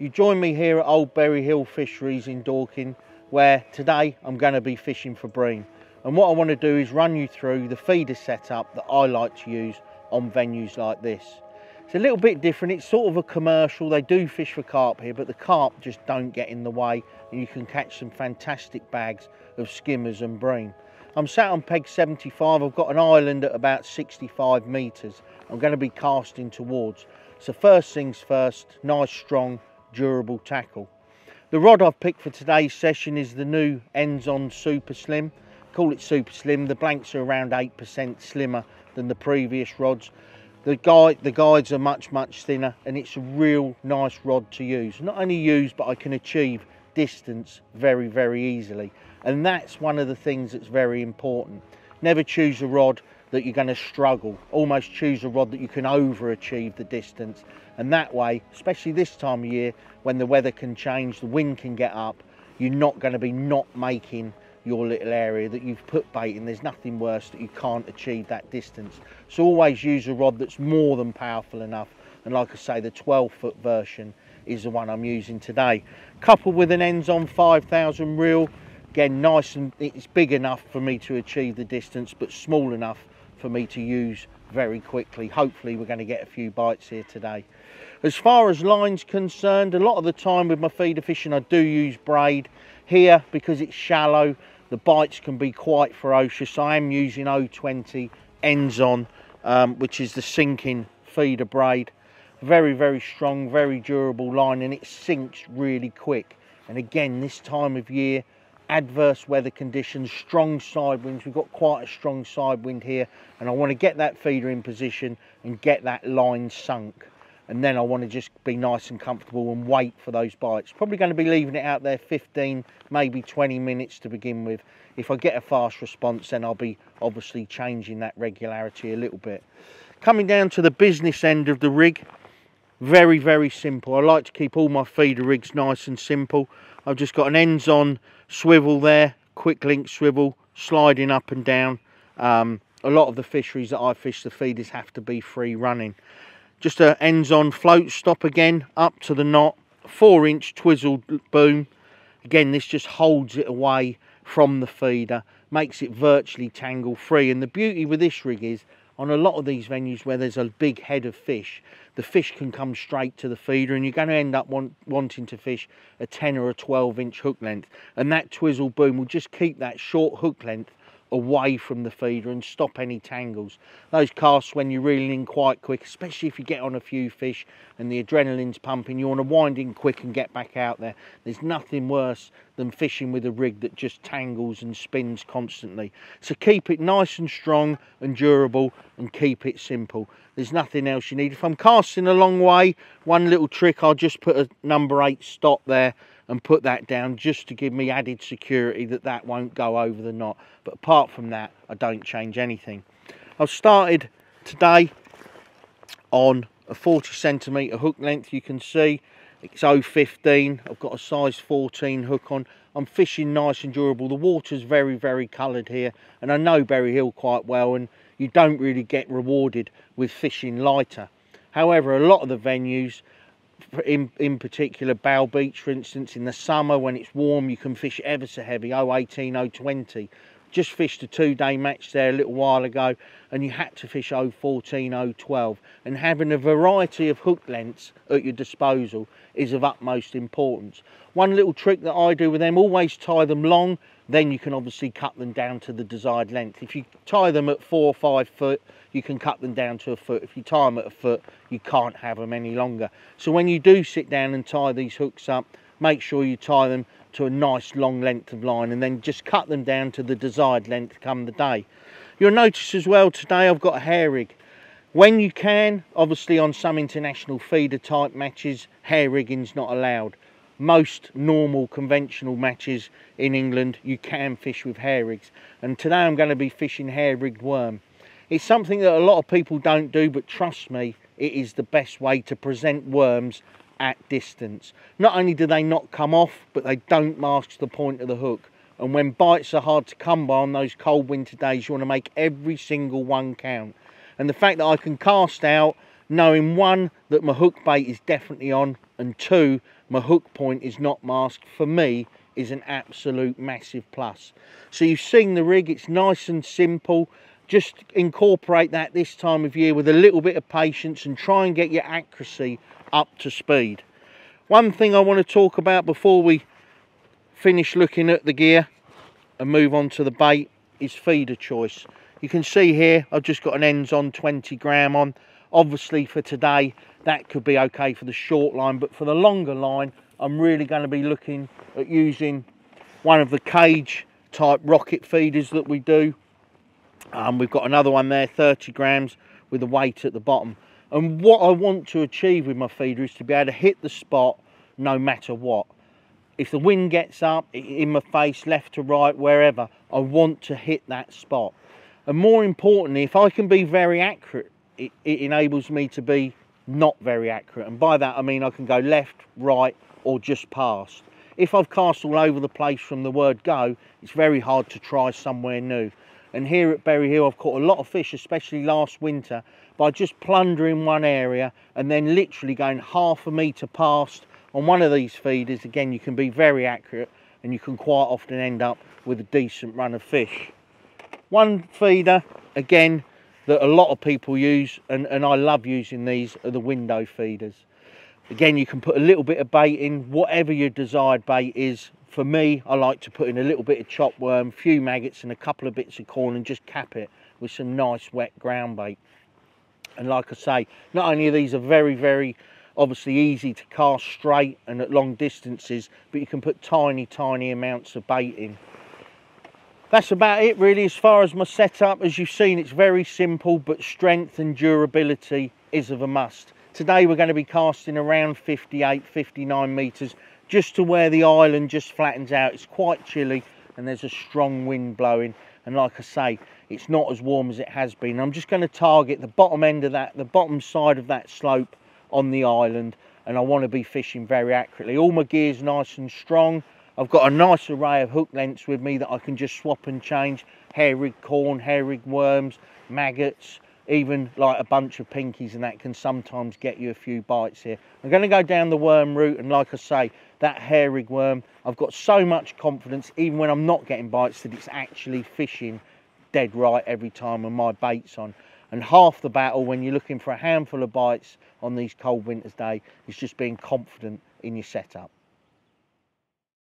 You join me here at Old Bury Hill Fisheries in Dorking, where today I'm going to be fishing for bream. And what I want to do is run you through the feeder setup that I like to use on venues like this. It's a little bit different, it's sort of a commercial. They do fish for carp here, but the carp just don't get in the way, and you can catch some fantastic bags of skimmers and bream. I'm sat on peg 75, I've got an island at about 65 metres I'm going to be casting towards. So first things first, nice strong durable tackle. The rod I've picked for today's session is the new Enzon Super Slim. I call it Super Slim, the blanks are around 8% slimmer than the previous rods. The guides are much thinner, and it's a real nice rod to use. Not only use, but I can achieve distance very easily, and that's one of the things that's very important. Never choose a rod that you're going to struggle. Almost choose a rod that you can overachieve the distance, and that way, especially this time of year when the weather can change, the wind can get up, you're not going to be not making your little area that you've put bait in. There's nothing worse that you can't achieve that distance. So always use a rod that's more than powerful enough, and like I say, the 12-foot version is the one I'm using today. Coupled with an Enzon 5000 reel, again nice, and it's big enough for me to achieve the distance but small enough for me to use very quickly. Hopefully we're going to get a few bites here today. As far as line's concerned, a lot of the time with my feeder fishing I do use braid. Here, because it's shallow, the bites can be quite ferocious. I am using O20 Enzon, which is the sinking feeder braid. Very strong, very durable line, and it sinks really quick. And again, this time of year, adverse weather conditions, strong side winds. We've got quite a strong side wind here, and I want to get that feeder in position and get that line sunk, and then I want to just be nice and comfortable and wait for those bites. Probably going to be leaving it out there 15, maybe 20 minutes to begin with. If I get a fast response, then I'll be obviously changing that regularity a little bit. Coming down to the business end of the rig, very simple. I like to keep all my feeder rigs nice and simple. I've just got an Enzon Swivel there, quick link swivel, sliding up and down. A lot of the fisheries that I fish, the feeders have to be free running. Just an Enzon float stop again, up to the knot, 4-inch twizzled boom. Again, this just holds it away from the feeder, makes it virtually tangle free. And the beauty with this rig is, on a lot of these venues where there's a big head of fish, the fish can come straight to the feeder, and you're going to end up wanting to fish a 10 or a 12-inch hook length. And that twizzle boom will just keep that short hook length away from the feeder and stop any tangles. Those casts, when you're reeling in quite quick, especially if you get on a few fish and the adrenaline's pumping, you want to wind in quick and get back out there. There's nothing worse than fishing with a rig that just tangles and spins constantly. So keep it nice and strong and durable, and keep it simple. There's nothing else you need. If I'm casting a long way, one little trick, I'll just put a number 8 stop there and put that down, just to give me added security that that won't go over the knot. But apart from that, I don't change anything. I've started today on a 40-centimetre hook length. You can see it's O15. I've got a size 14 hook on. I'm fishing nice and durable. The water's very coloured here, and I know Bury Hill quite well, and you don't really get rewarded with fishing lighter. However, a lot of the venues, in particular Bow Beach for instance, in the summer when it's warm, you can fish ever so heavy, O18, O20. Just fished a 2-day match there a little while ago, and you had to fish O14, O12. And having a variety of hook lengths at your disposal is of utmost importance. One little trick that I do with them, always tie them long, then you can obviously cut them down to the desired length. If you tie them at 4 or 5 foot, you can cut them down to a foot. If you tie them at a foot, you can't have them any longer. So when you do sit down and tie these hooks up, make sure you tie them to a nice long length of line, and then just cut them down to the desired length come the day. You'll notice as well today I've got a hair rig. When you can, obviously on some international feeder type matches, hair rigging's not allowed. Most normal conventional matches in England, you can fish with hair rigs, and today I'm going to be fishing hair rigged worm. It's something that a lot of people don't do, but trust me, it is the best way to present worms at distance. Not only do they not come off, but they don't mask the point of the hook, and when bites are hard to come by on those cold winter days, you want to make every single one count. And the fact that I can cast out knowing, one, that my hook bait is definitely on, and two, my hook point is not masked, for me is an absolute massive plus. So you've seen the rig, it's nice and simple. Just incorporate that this time of year with a little bit of patience and try and get your accuracy up to speed. One thing I want to talk about before we finish looking at the gear and move on to the bait is feeder choice. You can see here I've just got an Enzon 20 gram on. Obviously for today that could be okay for the short line, but for the longer line I'm really going to be looking at using one of the cage type rocket feeders that we do. We've got another one there, 30 grams with a weight at the bottom. And what I want to achieve with my feeder is to be able to hit the spot no matter what. If the wind gets up, in my face, left to right, wherever, I want to hit that spot. And more importantly, if I can be very accurate, it enables me to be not very accurate. And by that I mean I can go left, right, or just past. If I've cast all over the place from the word go, it's very hard to try somewhere new. And here at Bury Hill I've caught a lot of fish, especially last winter, by just plundering one area and then literally going half a metre past on one of these feeders. Again, you can be very accurate and you can quite often end up with a decent run of fish. One feeder, again, that a lot of people use and I love using these, are the window feeders. Again, you can put a little bit of bait in, whatever your desired bait is. For me, I like to put in a little bit of chop worm, a few maggots and a couple of bits of corn and just cap it with some nice wet ground bait. And like I say, not only are these very, very obviously easy to cast straight and at long distances, but you can put tiny, tiny amounts of bait in. That's about it really as far as my setup. As you've seen, it's very simple, but strength and durability is of a must. Today we're going to be casting around 58, 59 metres. Just to where the island just flattens out. It's quite chilly and there's a strong wind blowing, and like I say, it's not as warm as it has been. I'm just going to target the bottom end of that, the bottom side of that slope on the island, and I want to be fishing very accurately. All my gear's nice and strong. I've got a nice array of hook lengths with me that I can just swap and change. Hair rig corn, hair rig worms, maggots, even like a bunch of pinkies, and that can sometimes get you a few bites here. I'm going to go down the worm route, and like I say, that hair rig worm, I've got so much confidence, even when I'm not getting bites, that it's actually fishing dead right every time when my bait's on. And half the battle when you're looking for a handful of bites on these cold winter's day is just being confident in your setup.